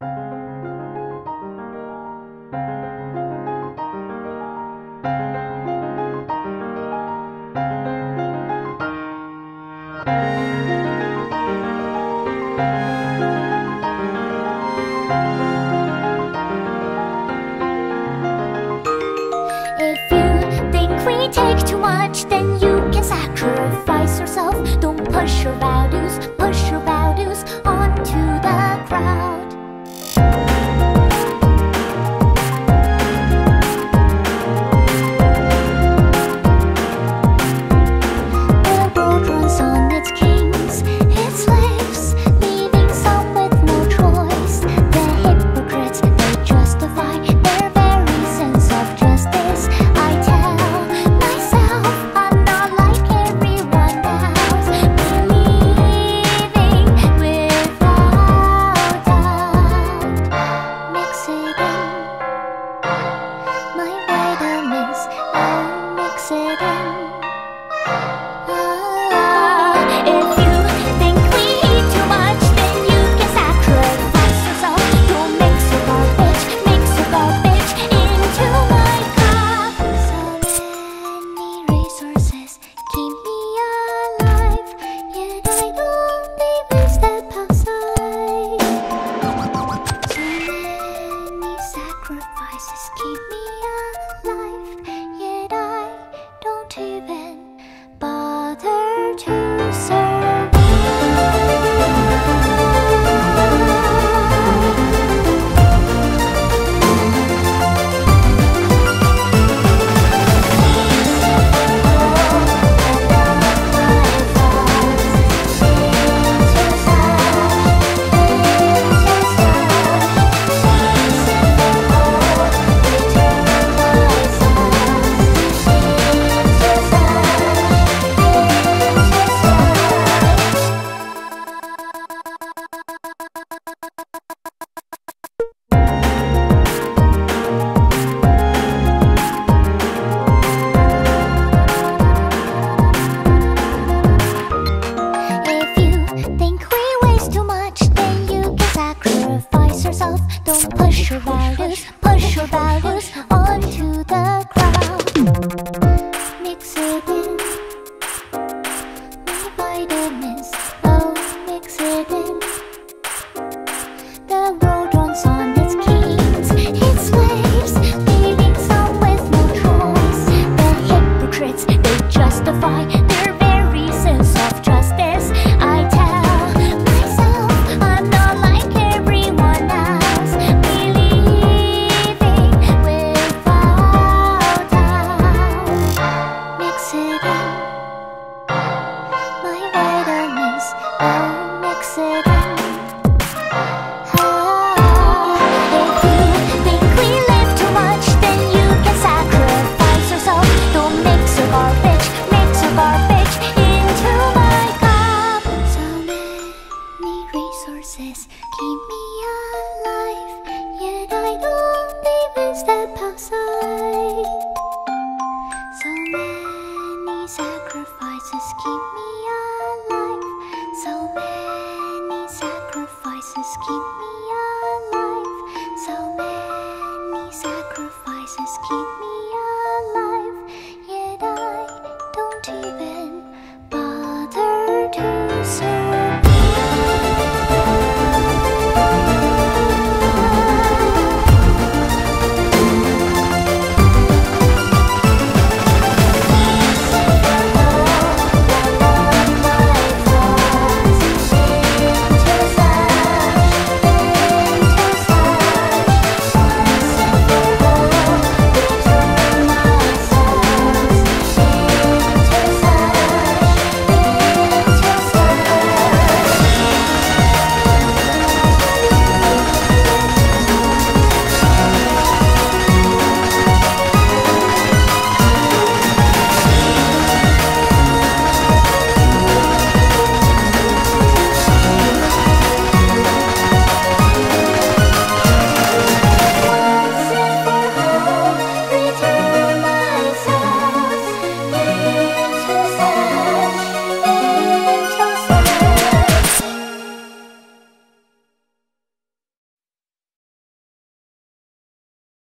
If you think we take too much, then you can sacrifice yourself. Don't push your values onto the crowd. Don't push your values onto the crowd. Mix it in, my vitamins, oh, mix it in. The world runs on its kings, its slaves, leaving some with no choice. The hypocrites, they justify their very sense of justice. I tell keep me alive, yet I don't even step outside. So many sacrifices keep me alive. So many sacrifices keep me alive.